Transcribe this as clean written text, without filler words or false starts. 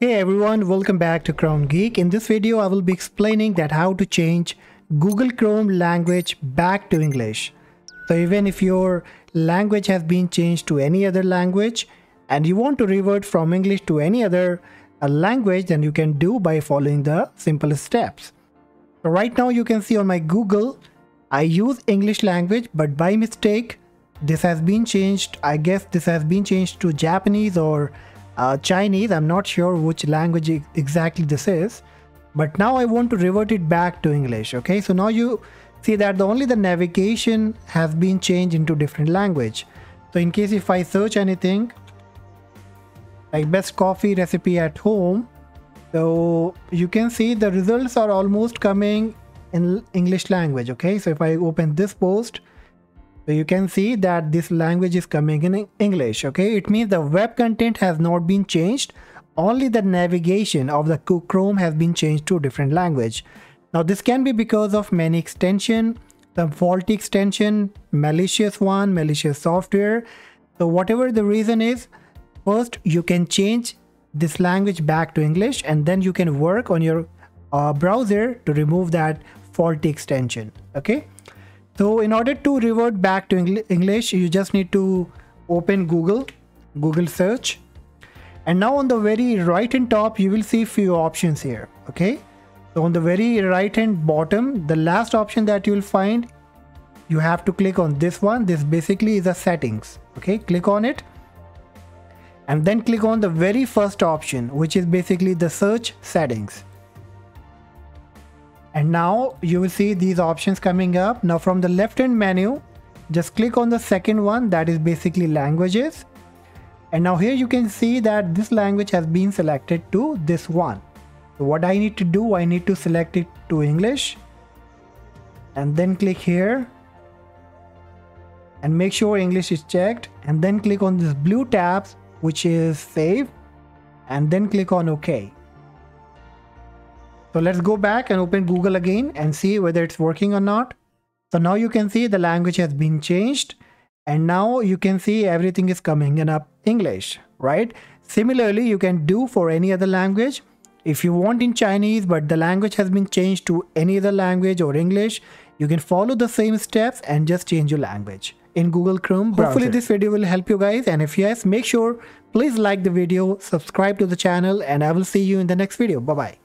Hey everyone, welcome back to Crown GEEK. In this video, I will be explaining that how to change Google Chrome language back to English. So even if your language has been changed to any other language and you want to revert from English to any other language, then you can do by following the simplest steps. So right now you can see on my Google, I use English language, but by mistake, this has been changed. I guess this has been changed to Japanese or Chinese. I'm not sure which language exactly this is, but now I want to revert it back to English. Okay, so now you see that only the navigation has been changed into different language. So in case if I search anything like best coffee recipe at home, so you can see the results are almost coming in English language. Okay, so if I open this post, so you can see that this language is coming in English. Okay, it means the web content has not been changed, only the navigation of the Chrome has been changed to a different language. Now this can be because of many extensions, some faulty extension, malicious one, malicious software. So whatever the reason is, first you can change this language back to English and then you can work on your browser to remove that faulty extension. Okay, so in order to revert back to English, you just need to open Google search. And now on the very right hand top, you will see few options here. Okay, so on the very right hand bottom, the last option that you will find, you have to click on this one. This basically is a settings. Okay, click on it. And then click on the very first option, which is basically the search settings. And now you will see these options coming up. Now from the left hand menu, just click on the second one, that is basically languages. And now here you can see that this language has been selected to this one. So what I need to do, I need to select it to English and then click here and make sure English is checked, and then click on this blue tab, which is save, and then click on OK. So let's go back and open Google again and see whether it's working or not. So now you can see the language has been changed, and now you can see everything is coming in up English, right? Similarly, you can do for any other language. If you want in Chinese, but the language has been changed to any other language or English, you can follow the same steps and just change your language in Google Chrome browser. Hopefully this video will help you guys, and if yes, make sure please like the video, subscribe to the channel, and I will see you in the next video. Bye bye.